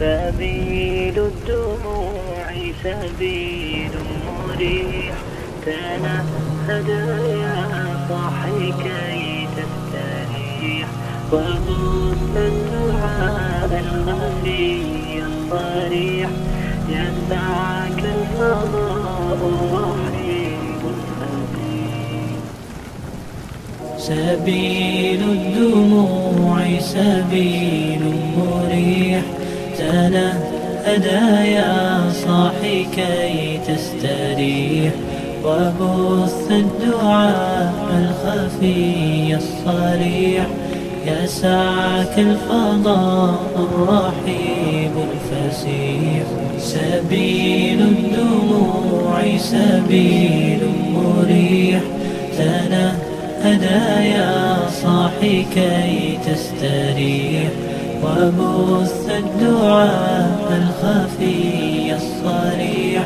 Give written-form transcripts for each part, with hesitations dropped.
سبيل الدموع سبيل مريح، تنهد يا صاحي كي تستريح، وغث الدعاء الخفي الصريح، يسعك الفضاء الرحيم الخفي. سبيل الدموع سبيل مريح، تنهد يا صاحي كي تستريح، وبث الدعاء الخفي الصريح، يسعك الفضاء الرحيب الفسيح. سبيل الدموع سبيل مريح، تنهد يا صاحي كي تستريح، وبث الدعاء الخفي الصريح،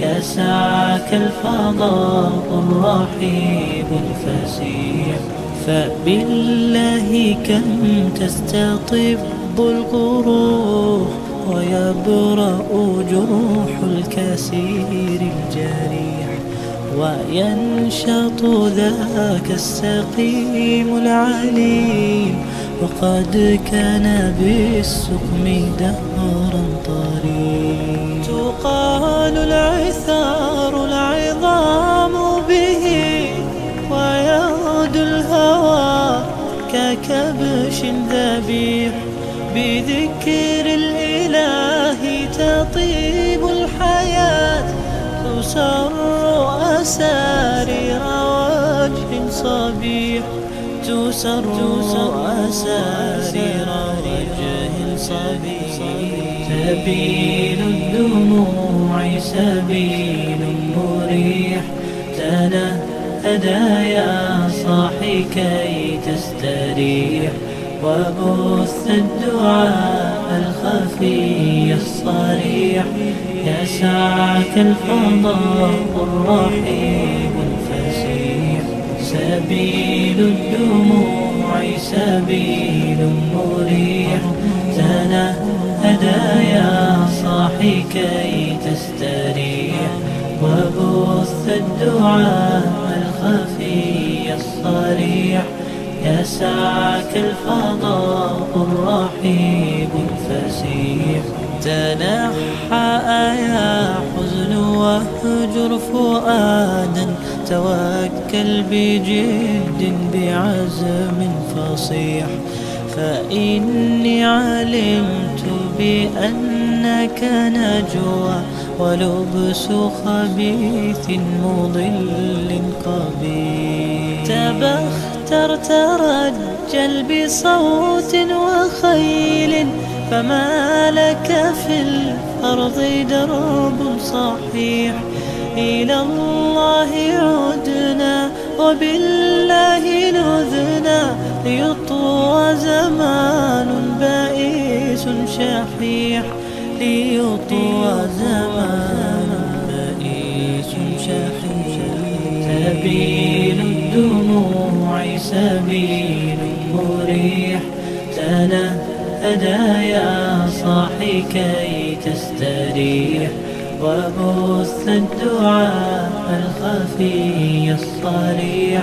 يسعك الفضاء الرحيب الفسيح. فبالله كم تستطب القروح، ويبرأ جروح الكسير الجريح، وينشط ذاك السقيم العليم، وقد كان بالسقم دهرا طريق. تقال العثار العظام به، ويعود الهوى ككبش ذبيح، بذكر الإله تطيب الحياة، تسر أسارير وجه صبيح، تسر أسارير وجه صبيح. سبيل الدموع سبيل مريح، تنهد يا صاحي كي تستريح، وبث الدعاء الخفي الصريح، يسعك الفضاء الرحيم الفسيح. سبيل الدموع سبيل مريح، تنهد يا صاحي كي تستريح، وبث الدعاء الخفي الصريح، يسعك الفضاء الرحيب الفسيح. تنحى يا حزن واهجر فؤادا، توكل بجد بعزم فصيح، فإني علمت بأنك نجوى، ولبس خبيث مضل قبيح. تبختر ترجل بصوت وخيل، فما لك في الأرض درب صحيح، إلى الله عدنا وبالله نذنا، ليطوى زمان بائس شحيح، ليطوى زمان بائس شحيح. سبيل الدموع سبيل مريح، تنهد يا صاحي كي تستريح، وبث الدعاء الخفي الصريح،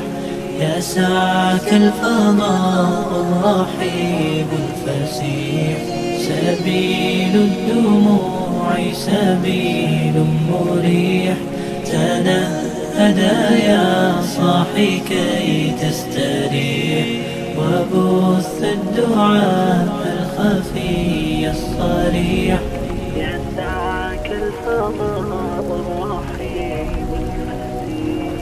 يسعك الفضاء الرحيب الفسيح. سبيل الدموع سبيل مريح، تنهد يا صاحي كي تستريح، وبث الدعاء الخفي الصريح، يسعك الفضاء الرحيب الفسيح.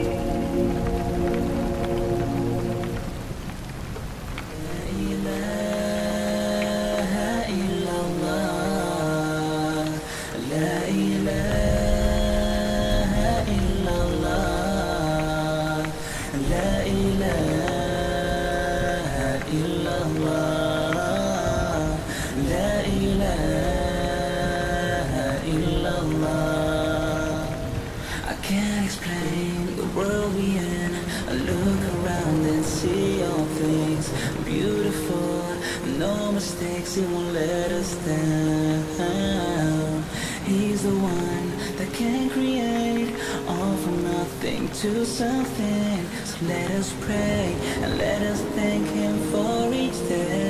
I look around and see all things beautiful. No mistakes, he won't let us down. He's the one that can create all from nothing to something. So let us pray and let us thank him for each day.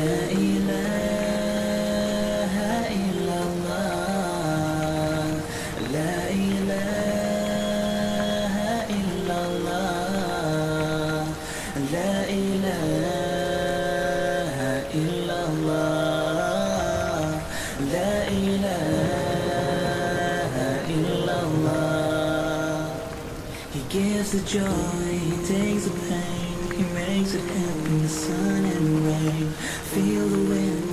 La ilaha illallah. La ilaha illallah. La ilaha illallah, la ilaha illallah. He gives the joy, he takes the pain, he makes it happen, the sun and rain. Feel the wind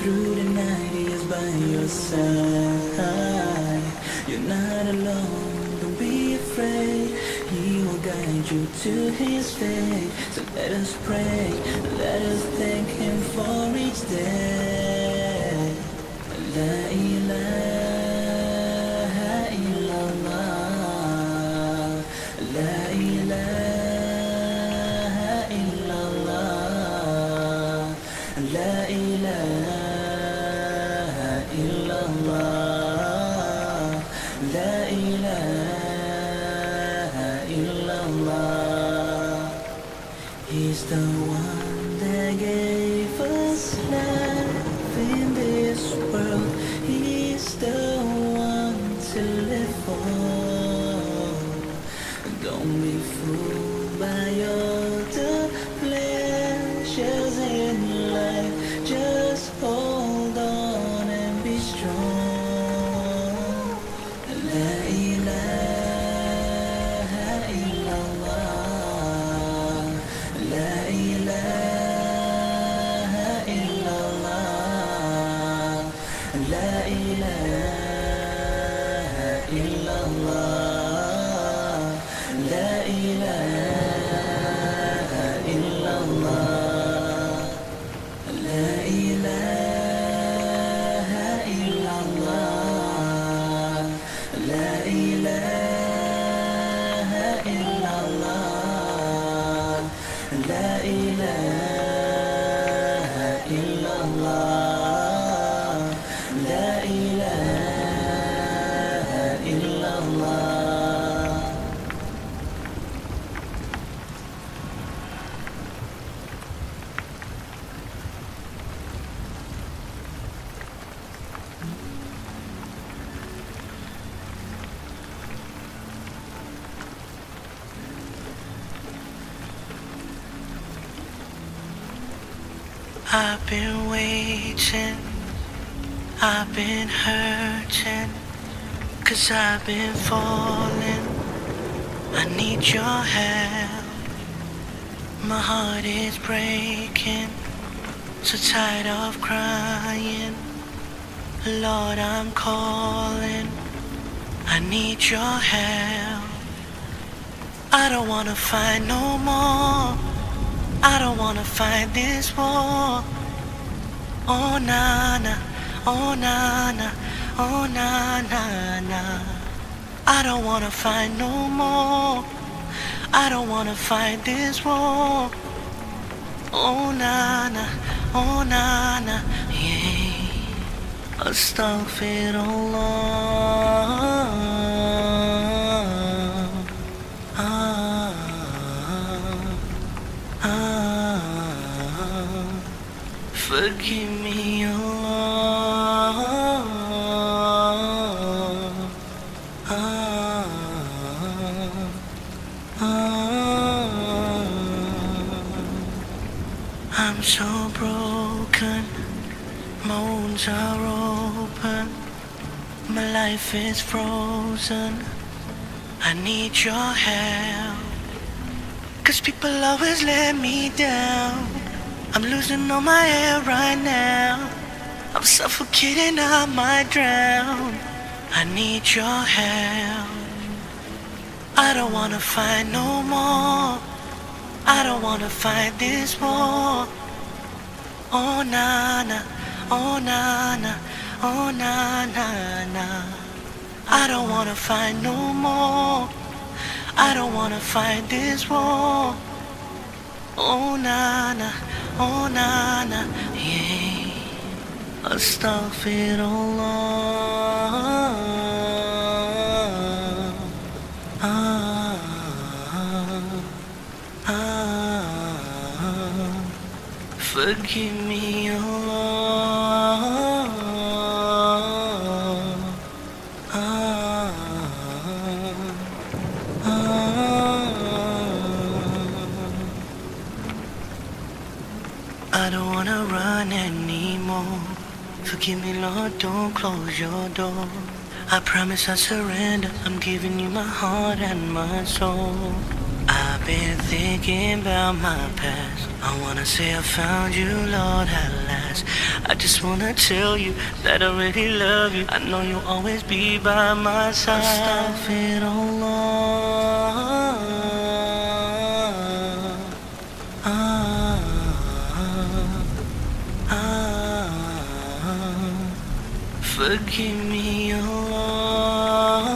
through the night, he is by your side. You're not alone, don't be afraid, he will guide you to his fate. So let us pray, let us thank him for each day. La ilaha illallah. La ilaha illallah. La ilaha illallah. La ilaha illallah. He's the one that gave us life in this world. He's the one to live for. Don't be fooled by all the pleasures in life. Just hold on and be strong. La ilaha illallah. La ilaha La ilaha illallah. La ilaha illallah. La ilaha illallah. La ilaha illallah. La ilaha illallah. La ilaha illallah. I've been waiting, I've been hurting, 'cause I've been falling. I need your help. My heart is breaking, so tired of crying. Lord, I'm calling, I need your help. I don't wanna fight no more. I don't wanna fight this war. Oh na na, oh na na, oh na na na. I don't wanna fight no more. I don't wanna fight this war. Oh na na, oh na na, yeah. Astaghfirullah. Forgive me, Allah. I'm so broken, my wounds are open, my life is frozen. I need your help, 'cause people always let me down. I'm losing all my air right now. I'm suffocating, I might drown. I need your help. I don't wanna fight no more. I don't wanna fight this war. Oh na na, oh na na, oh na na na. I don't wanna fight no more. I don't wanna fight this war. Oh na na. ونانا أستغفر الله forgive me Allah I don't wanna run anymore Forgive me Lord, don't close your door I promise I surrender I'm giving you my heart and my soul I've been thinking about my past I wanna say I found you, Lord, at last I just wanna tell you that I really love you I know you'll always be by my side Astaghfirullah Forgive me, Allah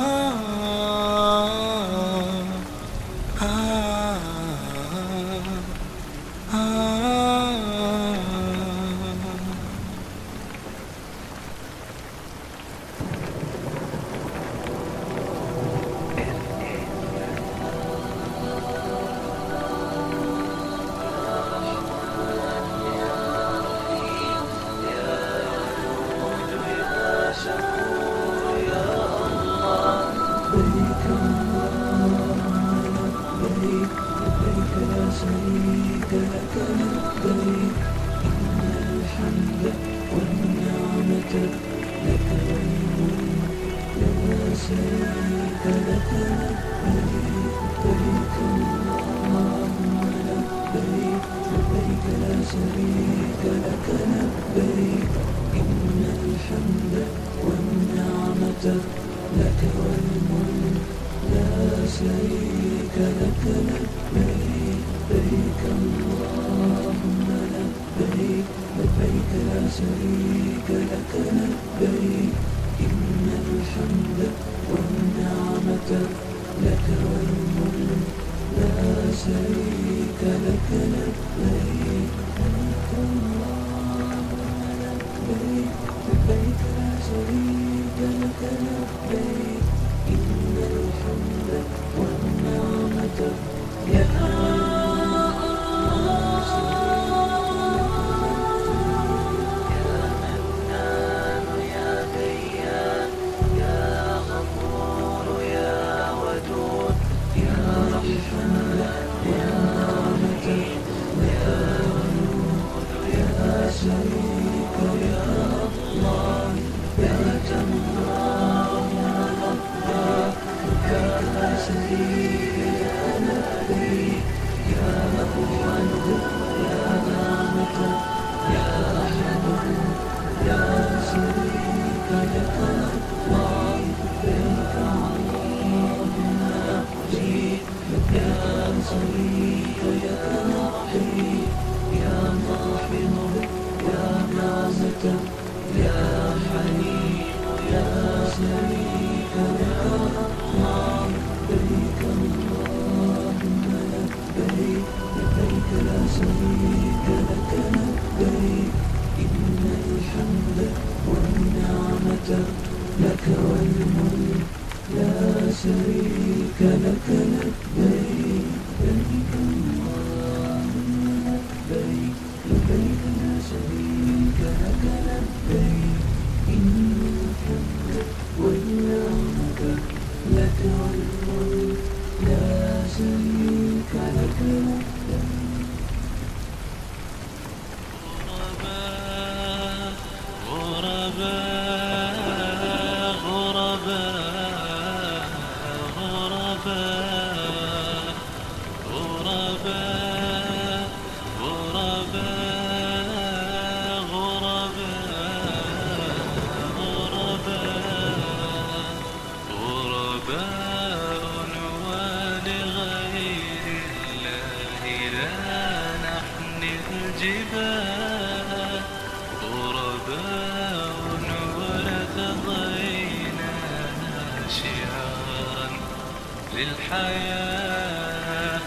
للحياة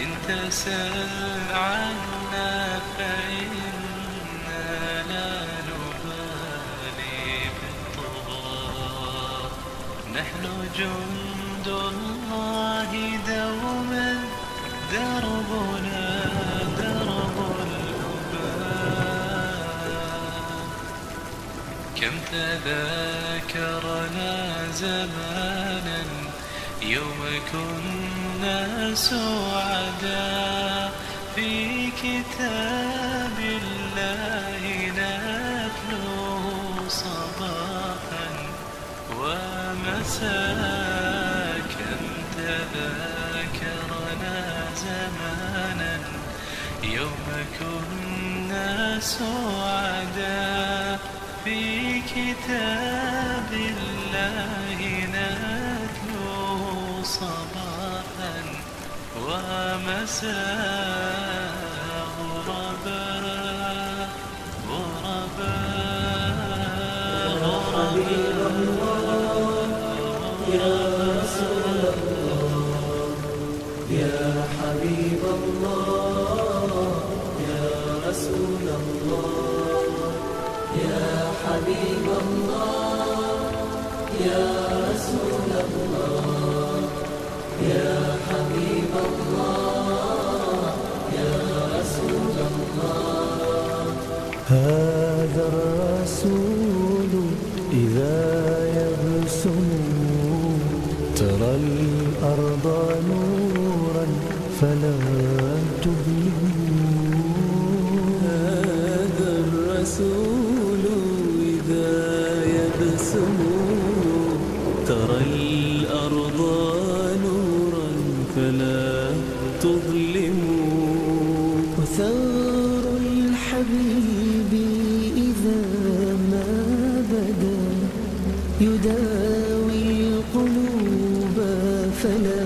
إن تسأل عنا فإن نحن جند الله دوما، دربنا درب الأباء. كم تذاكرنا زمانا يوم كنا سعداء، في كتاب الله نتلوه صباحا ومساء. كم تذاكرنا زمانا يوم كنا سعداء، في كتاب الله نتلوه صباحا ومساء. يا حبيب الله يا رسول الله، يا حبيب الله يا رسول الله، يا حبيب الله يا رسول الله. هذا الرسول إذا يبسم، ترى الأرض فلا تظلموا. هذا الرسول إذا يبسم، ترى الأرض نورا فلا تظلموا. وثار الحبيب إذا ما بدا، يداوي القلوب فلا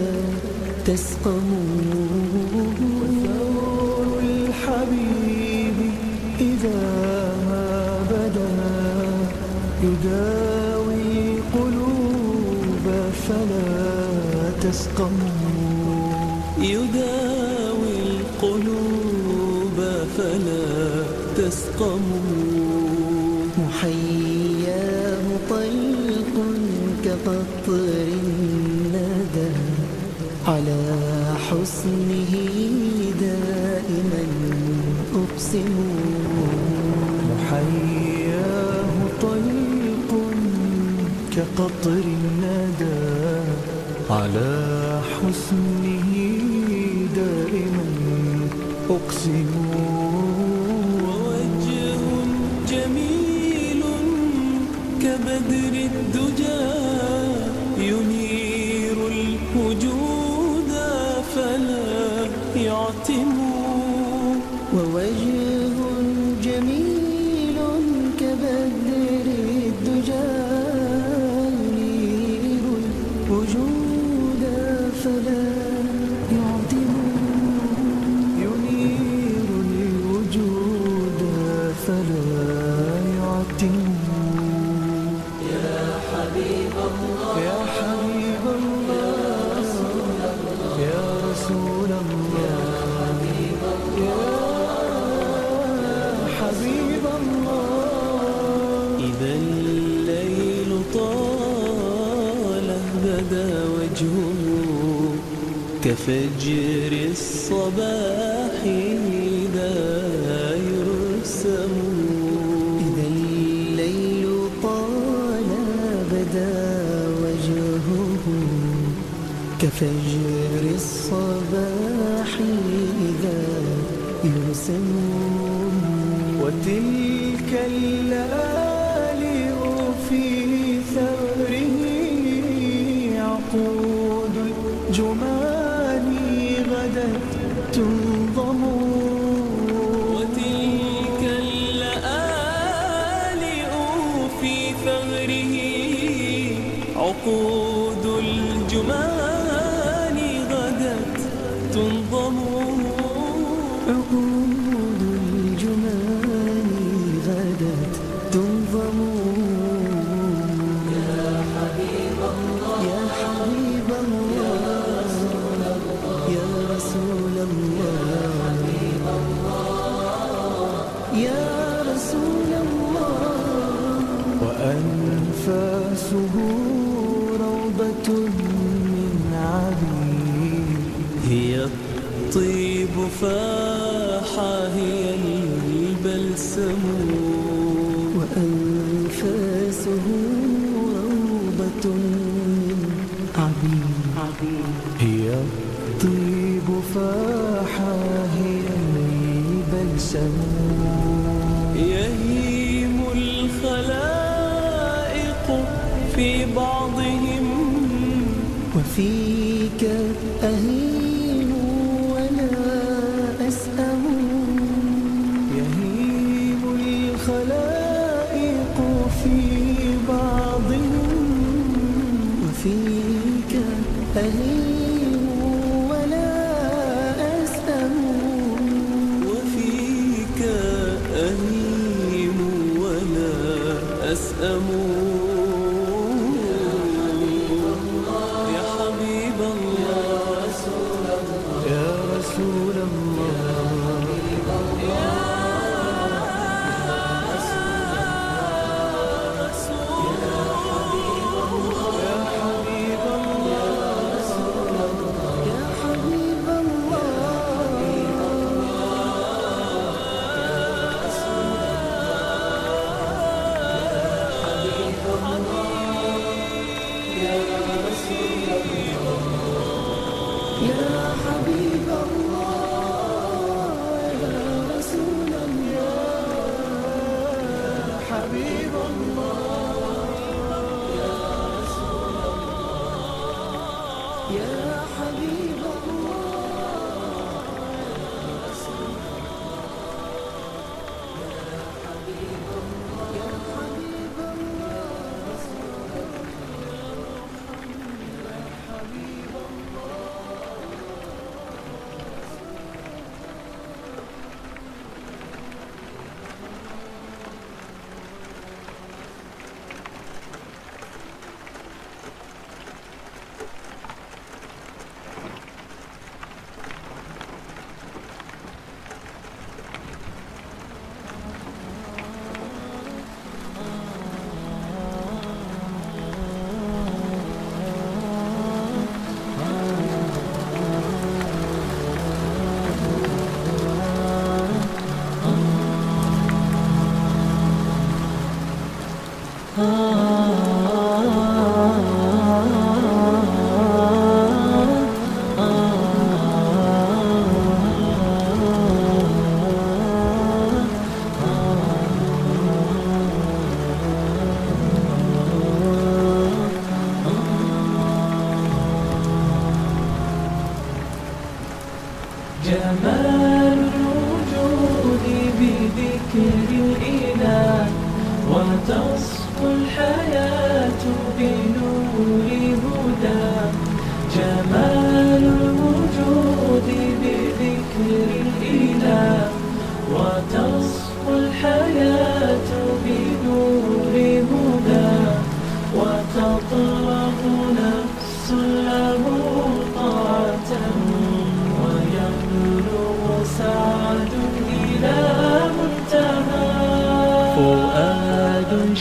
تسقموا. يداوي قلوب فلا تسقم، يداوي القلوب فلا تسقم. محياه طلق كقطر الندى، على حسنه دائما أبسم. محياه طلق كقطر الندى، على حسنه دائما أقسم. ووجه جميل كبدر الدجى، ينير الوجود فلا يعتم. ووجه جميل كبدر الدجى، فلا يعدم. ينير الوجود فلا يعدم. يا حبيب الله يا حبيب الله يا رسول الله، يا حبيب الله. إذا الليل طال بدا وجهه، كفجر الصباح لا يرسم. إذا الليل طال بدا وجهه، كفجر الصباح لا يرسم. وتلك الليالي في ثوره عقود الجمال، وتلك اللآلئ في ثغره عقود الجمان غدت تنظم. عقود الجمان غدت تنظم. يا حبيب الله يا حبيب الله يا رسول يا رسول الله. وأنفاسه روضة من عبير هي الطيب فاحة هي البلسم وأنفاسه روضة من عبير هي الطيب فاحة هي البلسم يهيم الخلائق في بعضهم وفيك أهين ولا أسأم يهيم الخلائق في بعضهم وفيك أهين ولا أسأم وفيك أهين ولا أسأم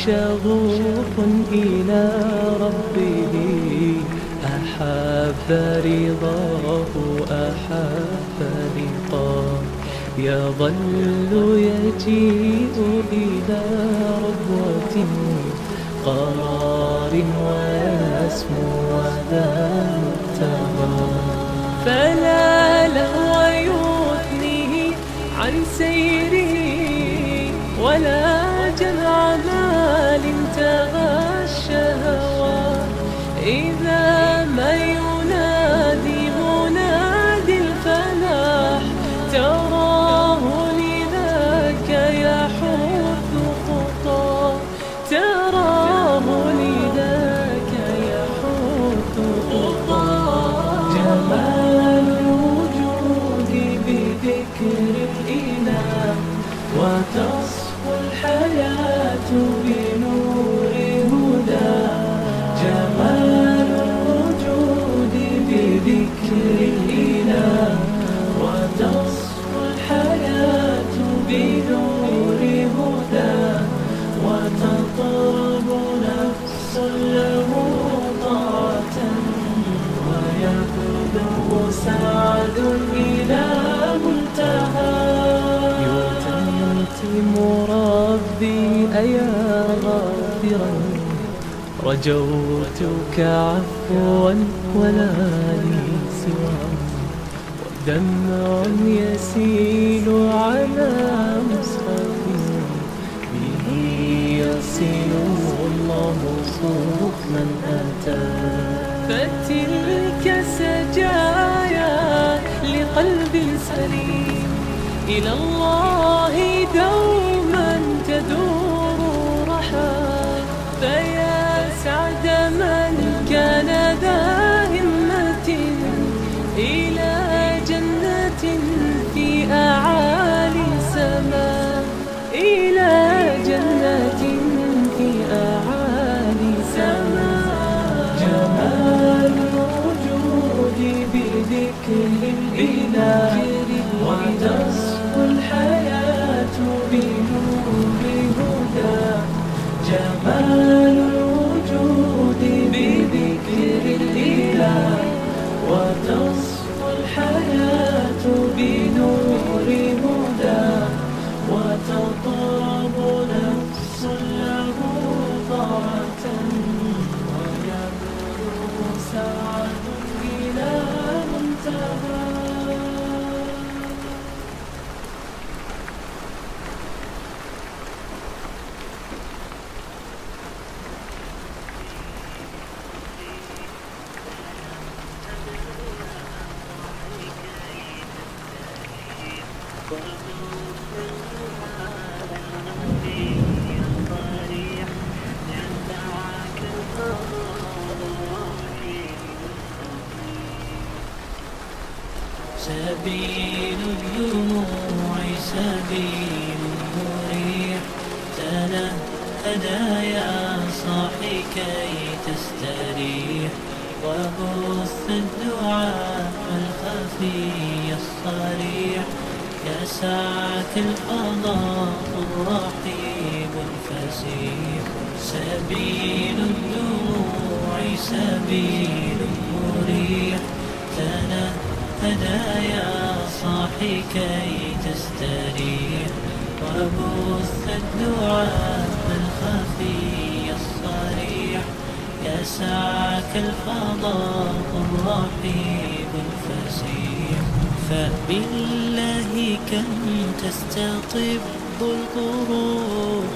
شغوف إلى ربه أحب رضاه أحب لقاه يظل يجيء إلى ربوة قرار ويسمو وذا مبتغى فلا لهو يثنيه عن سيره ولا جمال تغشى هوى إذا ما ينادي منادي الفلاح تراه لذاك يحث خطى تراه لذاك يحث خطى جمال الوجود بذكر الإله وتصفو الحياة بنور هدى جمال الوجود بذكر الإله وتصفو الحياة بنور هدى وتطرب نفس له طاعة الحياة غافرا، رجوتك عفوا ولا لي سواك، ودمع يسيل على مصحفي به يصل الله صوت من أتى، فتلك سجايا لقلب سليم إلى الله دوما تدور رحى، فيا سعد من كان ذا همة إلى جنة في أعالي السماء، إلى جنة في أعالي السماء. جمال الوجود بذكر الإله، وتصفو الحياة بنور هدى، جمال الوجود بذكر الإله، وتصفو الحياة بنور هدى، وتطلب نفس له طاعة، ويبدو سعد إلى منتهى. سبيل الدموع سبيل مريح، تنهدى يا صاحي كي تستريح، وبث الدعاء الخفي الصريح، يا ساعة القضاء الرحيم الفسيح، سبيل الدموع سبيل مريح، تنهدى يا صاحي كي تستريح، وبث الدعاء الخفي الصريح، يا ساعة القضاء الرحيم الفسيح. فبالله كم تستطب القروح،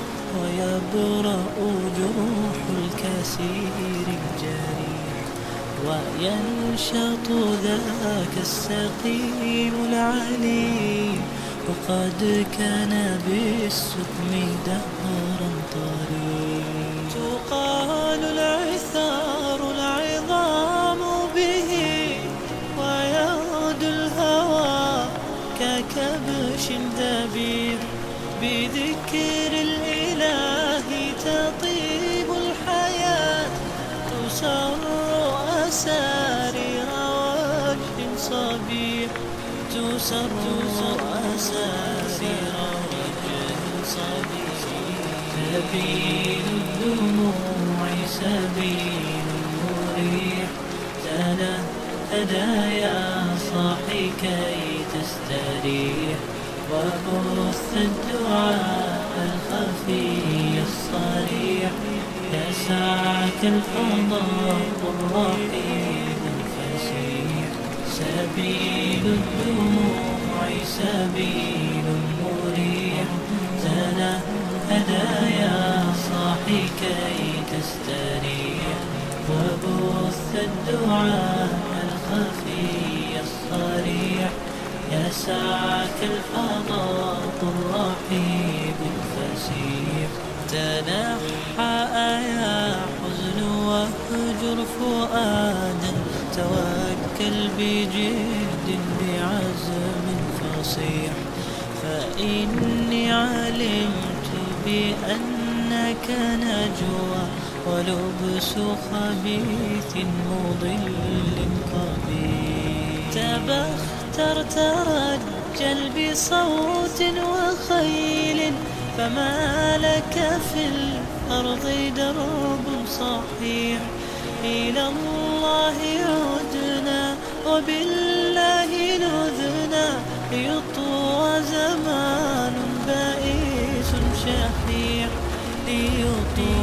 ويبرأ جروح الكثير الجريح، وينشط ذاك السقيم العليم، وقد كان بالسقم دهرا طريق، تقال العثار العظام به، ويعود الهوى ككبش ذبيح، بذكر الإله تطيب الحياة، تسر أسارير وجه صبيح، تسر أسارير وجه صبيح. سبيل الدموع سبيل مريح، تنهدى يا صاحي كي تستريح، وبث الدعاء الخفي الصريح، يا ساعة القضاء الرحيم الفسيح. سبيل الدموع سبيل مريح، تنهدى يا صاحي كي تستريح، وبث الدعاء الخفي الصريح، يا ساعة القضاء الرحيم الفسيح. تنحى يا حزن واهجر فؤادا، توكل بجد بعزم فصيح، فإني علمت بأنك نجوى، ولبس خبيث مضل قبيح، تبختر ترجل بصوت وخيل، فما لك في الأرض درب صحيح، إلى الله عدنا وبالله نذنا، ليطوى زمان بائس شحيح، سبيل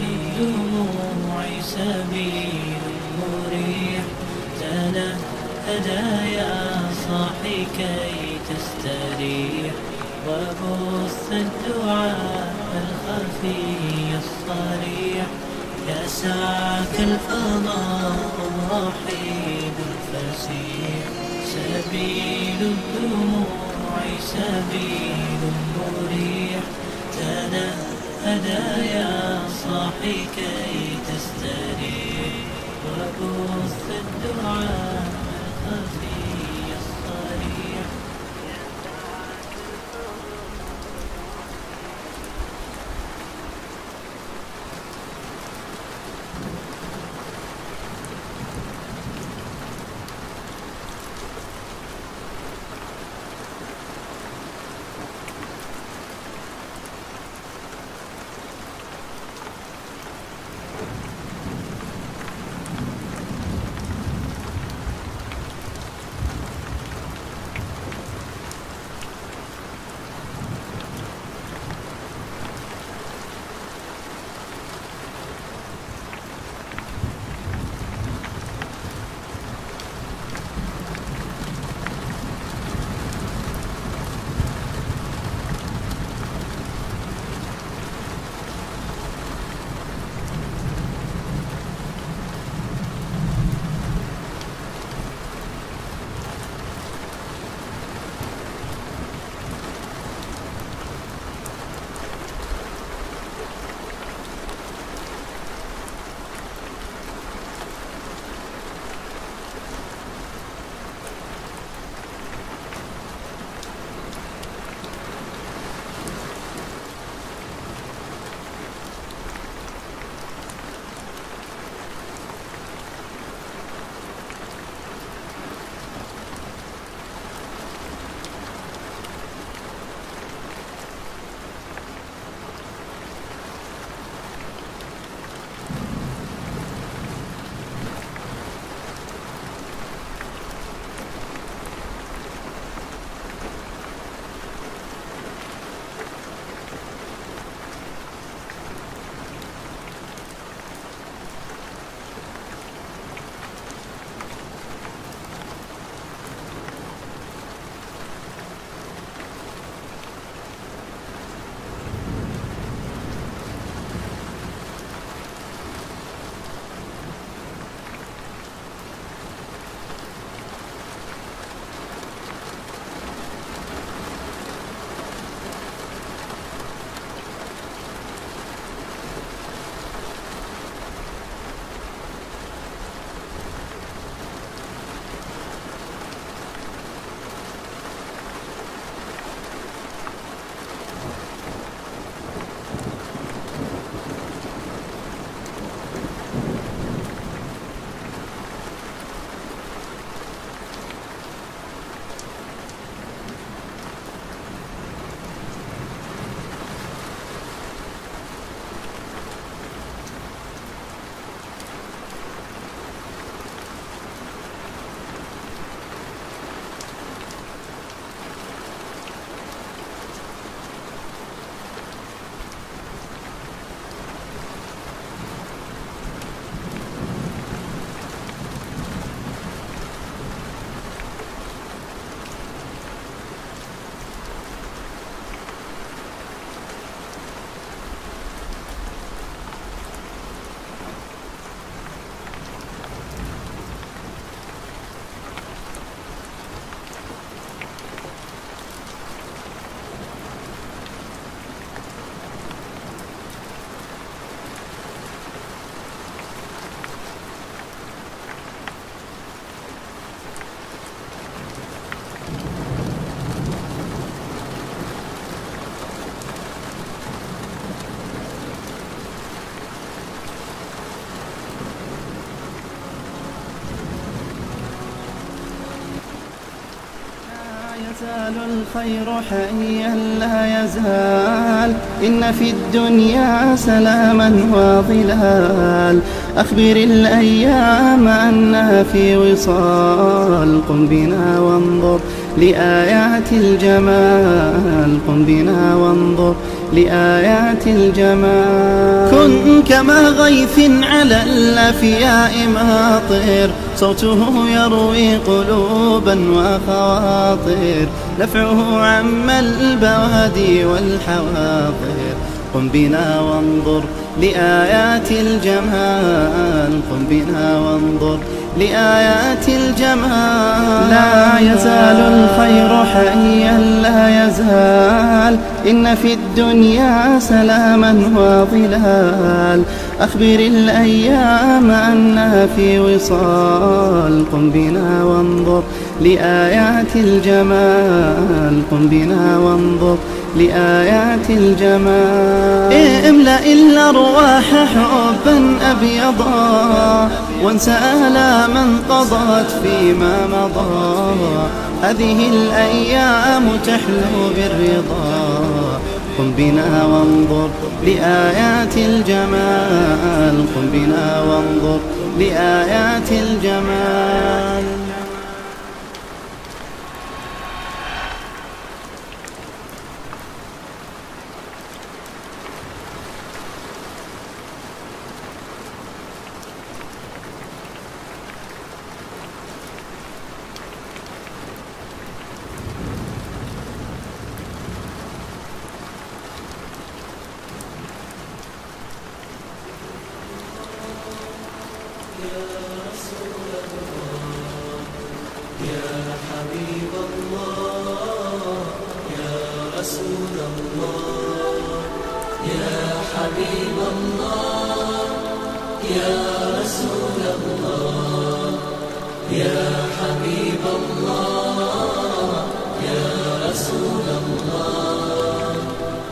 الدموع سبيل مريح زنى هدايا صاحي كي تستريح وبث الدعاء الخفي الصريح يسعك الفضاء الرحيم الفسيح سبيل الدموع سبيل مريح زنى هدايا صاحي كي تستريح وبث الدعاء الخفي الصريح. لا يزال الخير حيا لا يزال إن في الدنيا سلاما وظلال أخبر الأيام أنها في وصال قم بنا وانظر لآيات الجمال قم بنا وانظر لآيات الجمال. كن كما غيث على الأفياء ماطر صوته يروي قلوبا وخواطر نفعه عم البوادي والحواطر قم بنا وانظر لآيات الجمال قم بنا وانظر لآيات الجمال. لا يزال الخير حيا لا يزال إن في الدنيا سلاما وظلال أخبر الأيام أننا في وصال قم بنا وانظر لآيات الجمال قم بنا وانظر لآيات الجمال. املأ الأرواح حبا أبيضا وانسى آلاما قضت فيما مضى هذه الأيام تحلو بالرضا قم بنا وانظر لآيات الجمال قم بنا وانظر لآيات الجمال.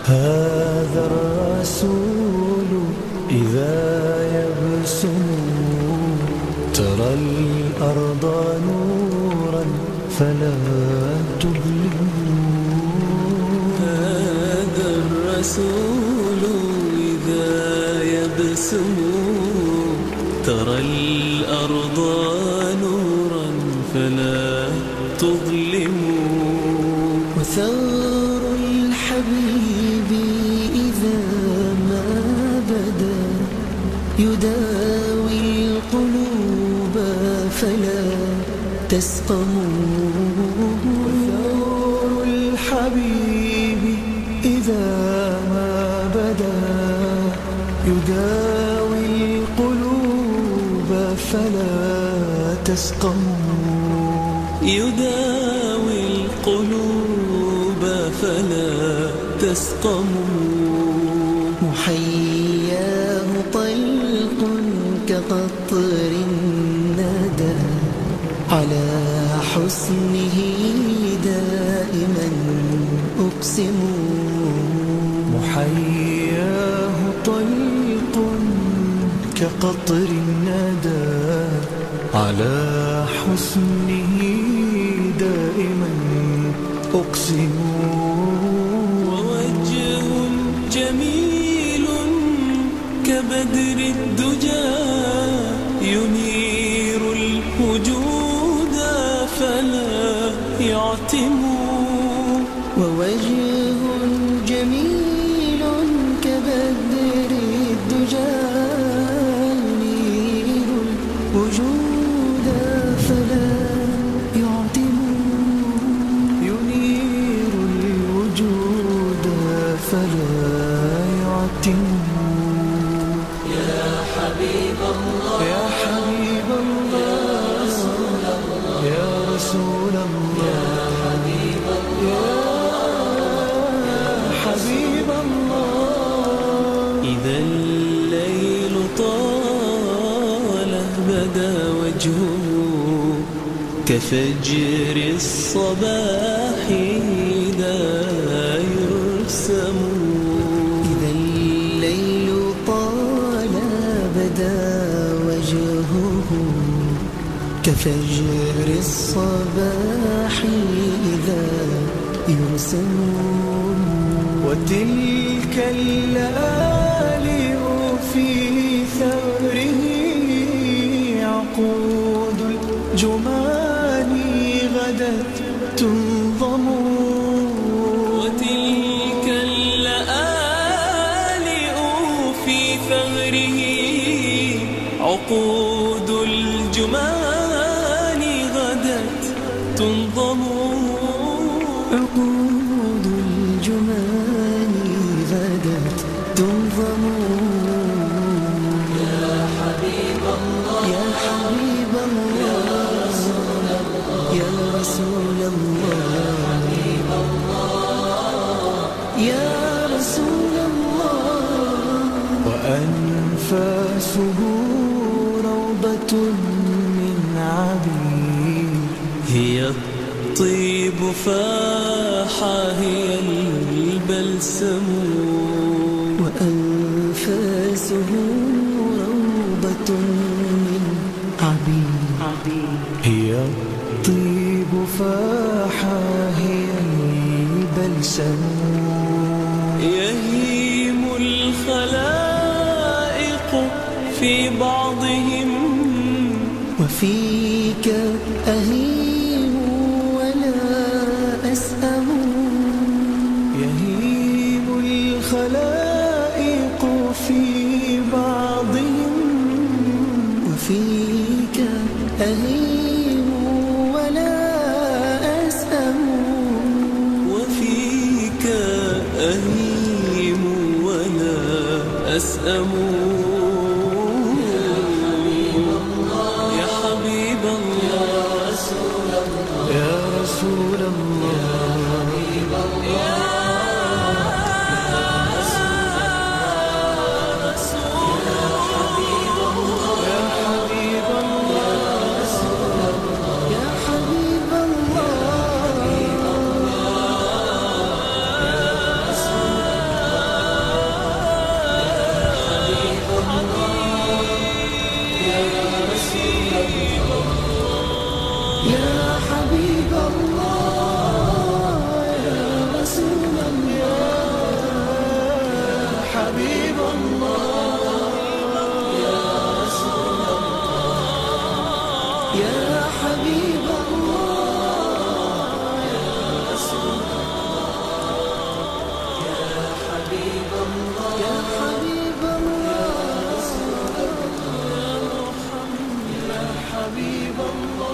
هذا الرسول إذا يبسم ترى الأرض نورا فلا تظلم. هذا الرسول إذا يبسم ترى الأرض نورا فلا تظلم. وثار الحبيب إذا ما بدا يداوي القلوب فلا تسقم. وثار الحبيب إذا ما بدا يداوي القلوب فلا تسقم. يداوي القلوب فلا تسقم. محياه طلق كقطر نادى على حسنه دائما أقسم. محياه طلق كقطر نادى على حسنه دائما أقسم. ووجه جميل كبدر الدجى ينير الوجود فلا يعتم. ووجه جميل كبدر الدجى ينير الوجود كفجر الصباح لا يرسم. إذا الليل طال بدا وجهه كفجر الصباح إذا يرسم. وتلك الليالي في ثوره عقود الجمان بدت تنظم، وتلك اللآلئ في ثغره عقود الجمال غدت تنظم، عقود الجمال غدت تنظم. يا رسول الله وأنفاسه روضة من عبير، هي الطيب فاحة هي البلسم، وأنفاسه روضة من عبير، هي الطيب فاحة هي البلسم. يهيم الخلائق في بعضهم وفيك أهيم ولا أسأم، يهيم الخلائق في بعضهم وفيك أهيم ولا أسأم، وفيك أهيم أسأم. يا حبيب الله يا رسول الله يا رسول الله يا حبيب الله يا رسول الله يا حبيب الله يا حبيب الله. يا حبيب الله يا رسول الله يا حبيب الله يا رسول الله يا حبيب الله يا رسول الله يا حبيب الله يا حبيب الله يا رسول الله يا حبيب الله.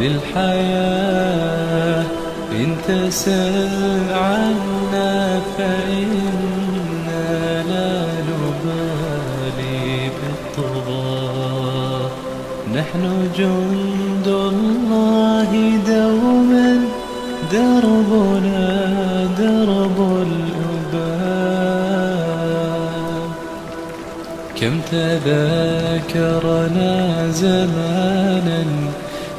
للحياة إن تسأل عنا فإنا لا نبالي بالطغى، نحن جند الله دوما دربنا درب الأباء، كم تذاكرنا زمانا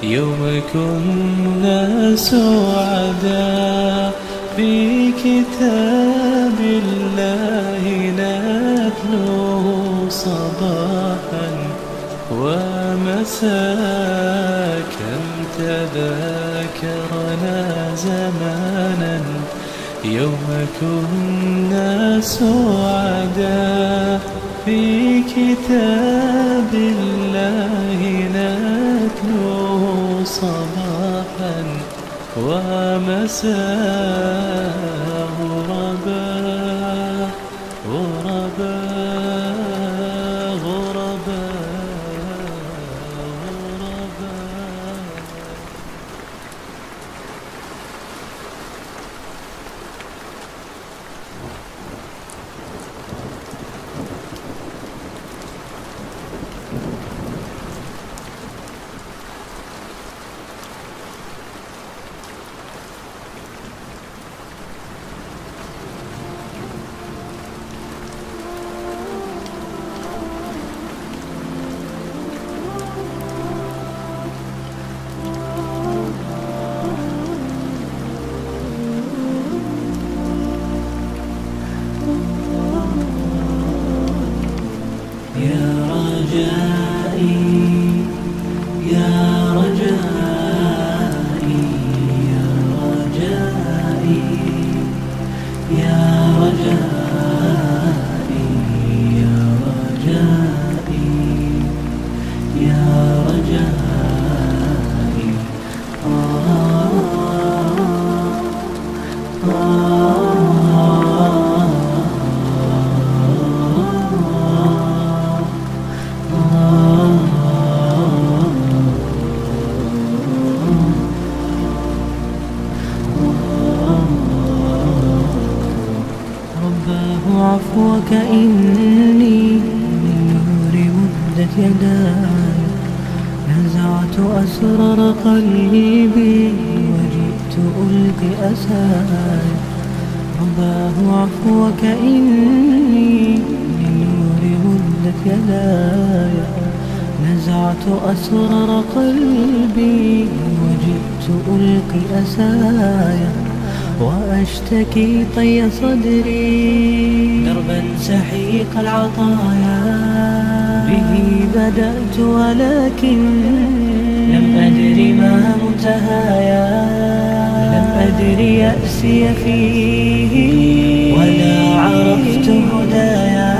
يوم كنا سعداء، بكتاب الله نتلوه صباحا ومساء، كم تذاكرنا زمانا يوم كنا سعداء في كتاب الله نتلوه صباحا ومساء غرباء غرباء غرباء عفوك إني من نور مدت يداي نزعت أسرار قلبي وجئت ألقي أساي رباه عفوك إني من نور مدت يداي نزعت أسرار قلبي وجئت ألقي أساي وأشتكي طي صدري دربا سحيق العطايا به بدأت ولكن لم أدري ما منتهايا لم أدري يأسي فيه ولا عرفت هدايا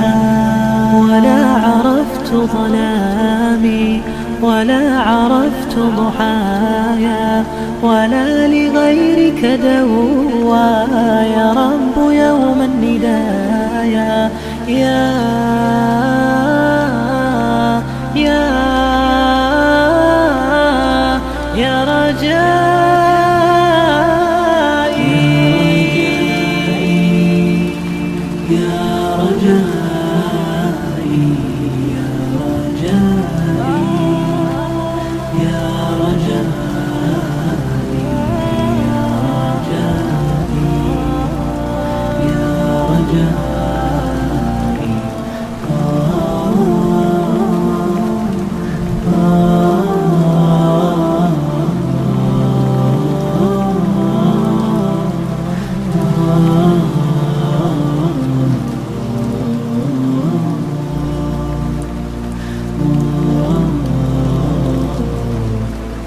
ولا عرفت ظلامي ولا عرفت ضحايا ولا لغيرك دوايا يا رب يوم الندايا يا رجائي يا رجائي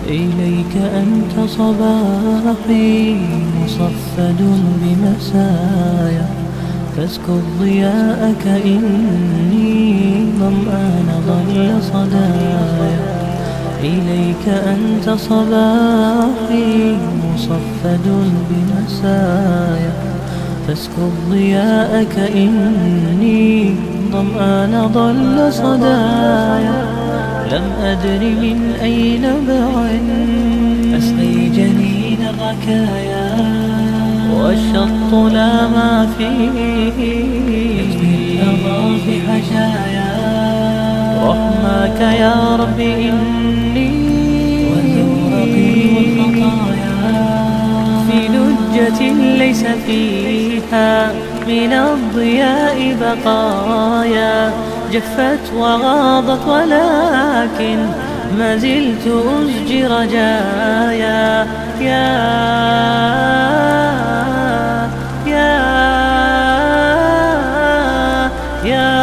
إليك أنت صباحي مصفد بمسايا فاسكب ضياءك إني ظمآن ضل صدايا إليك أنت صباحي مصفد بمسايا فاسكب ضياءك إني ظمآن ضل صدايا لم أدري من أين بعد أسقي جنين الركايا والشط لا ما فيه يجني الأضاء في حشايا رحمك يا رب إني وزورقي والخطايا في لجة ليس فيها من الضياء بقايا جفت وغاضت ولكن ما زلت أزجي رجايا يا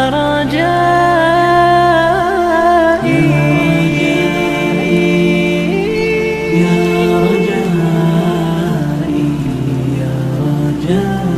رجائي يا رجائي يا رجائي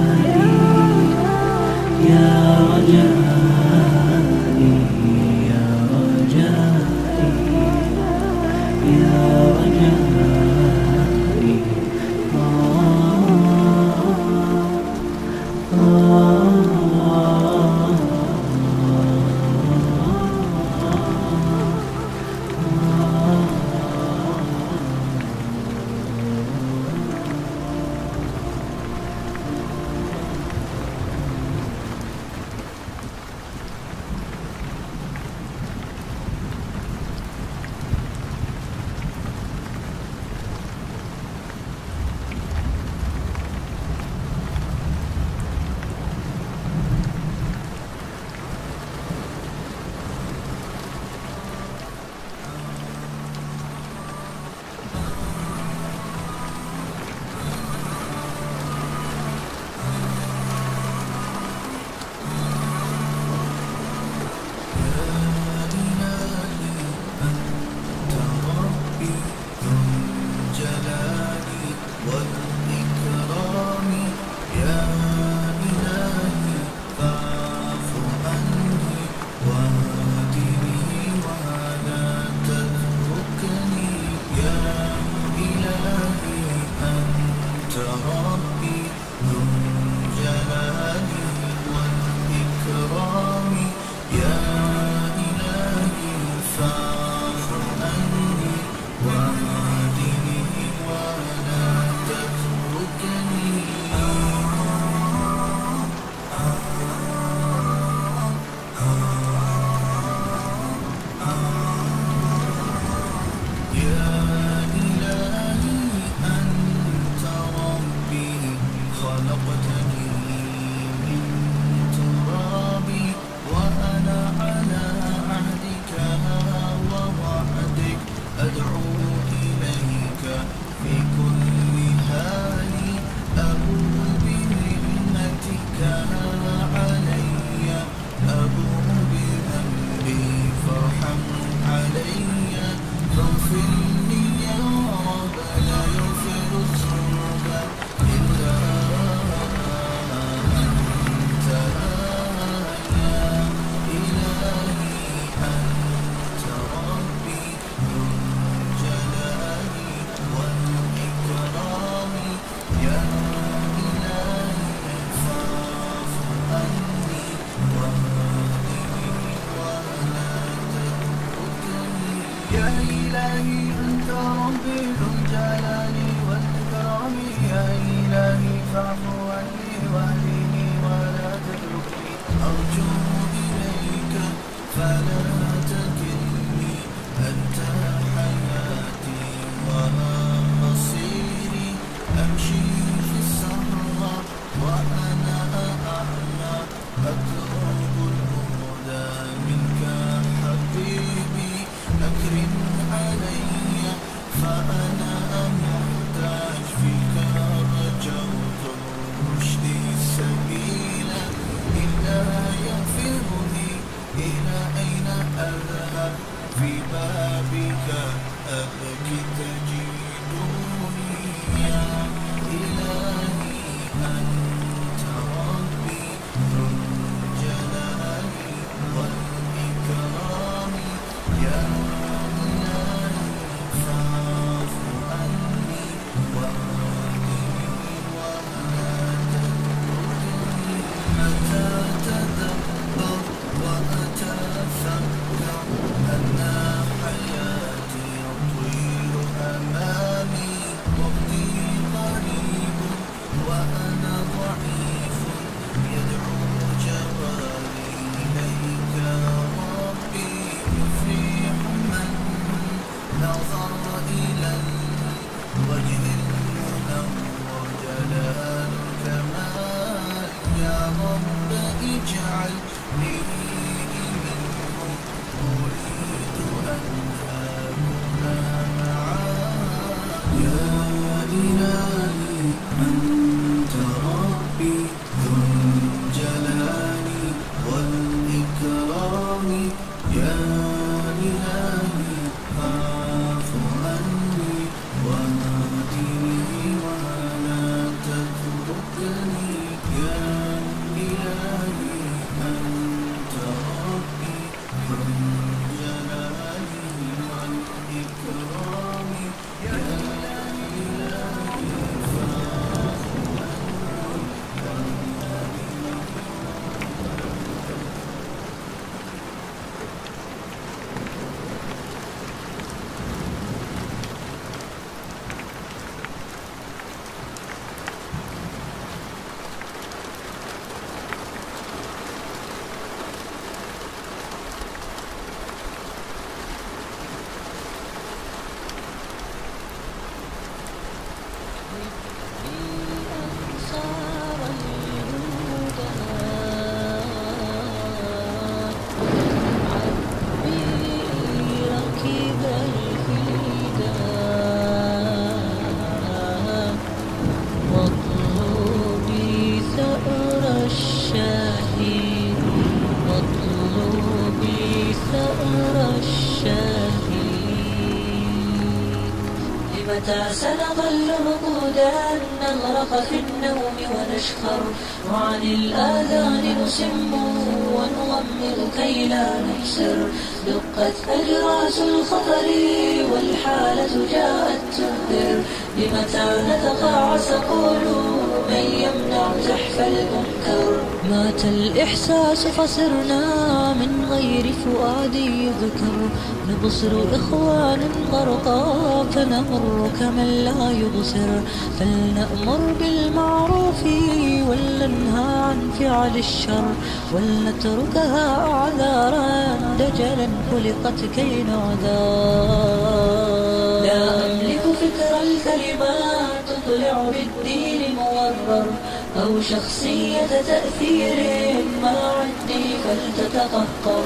متى سنظل مقودا نغرق في النوم ونشخر وعن الآذان نصم ونغمض كي لا نحسر دقت أجراس الخطر والحالة جاءت تنذر لمتى نتقاعس قولوا من يمنع زحف المنكر مات الإحساس فصرنا من غير فؤاد يذكر نبصر إخوان غرقا فنمر كمن لا يبصر فلنأمر بالمعروف ولننهى عن فعل الشر ولنتركها أعذارا دجلا خلقت كي نعذار لا أملك فكر الكلمات تطلع بالدين مورر أو شخصية تأثير ما عندي فلتتفكر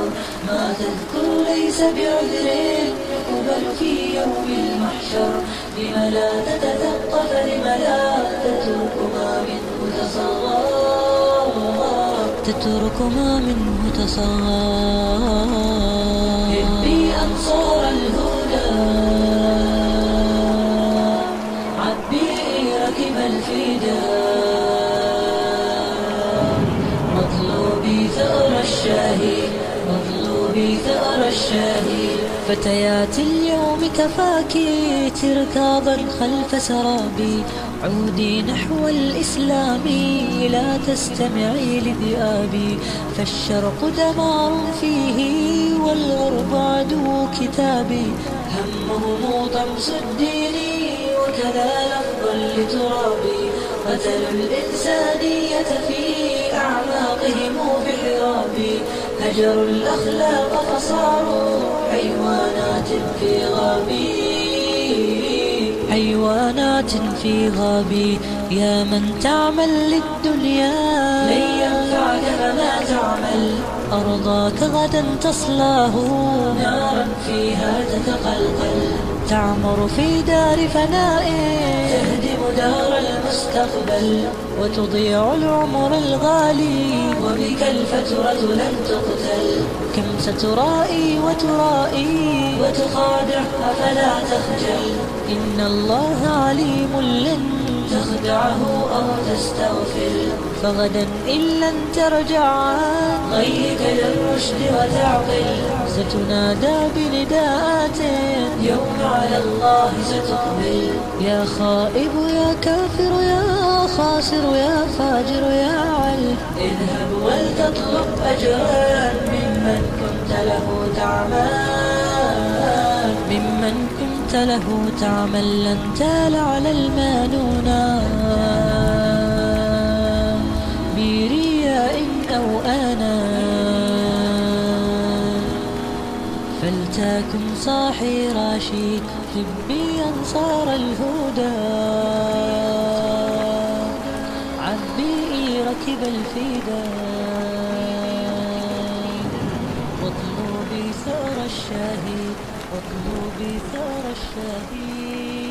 ما تذكر ليس بعذر يقبل في يوم المحشر لم لا تتثقف فلم لا تترك ما منه تصغر هبي أنصار الهدى ثأر الشاهي فتيات اليوم كفاكي تركاضا خلف سرابي عودي نحو الإسلام لا تستمعي لذئابي فالشرق دمار فيه والغرب عدو كتابي همهم طمس الدين وكذا لفظا لترابي قتلوا الإنسانية في أعماقهم بحرابي هجروا الأخلاق فصاروا حيوانات في غابي يا من تعمل للدنيا لن ينفعك فما تعمل أرضاك غدا تصلاه نارا فيها تتقلقل تعمر في دار فناء تهدم دار المستقبل وتضيع العمر الغالي وبك الفترة لن تقتل كم سترائي وتخادع فلا تخجل إن الله عليم لن تخدعه أو تستغفل فغدا إن لن ترجع عن غيك للرشد وتعقل ستنادى بنداءات يوم على الله ستقبل يا خائب يا كافر يا خاسر يا فاجر يا عل اذهب ولتطلب أجرا ممن كنت له تعمل لن تال على المانونا برياء أو أنا فلتكن صاحي راشد حبي أنصار الهدى عبئي ركب الفداء واطلبي ثأر الشاهد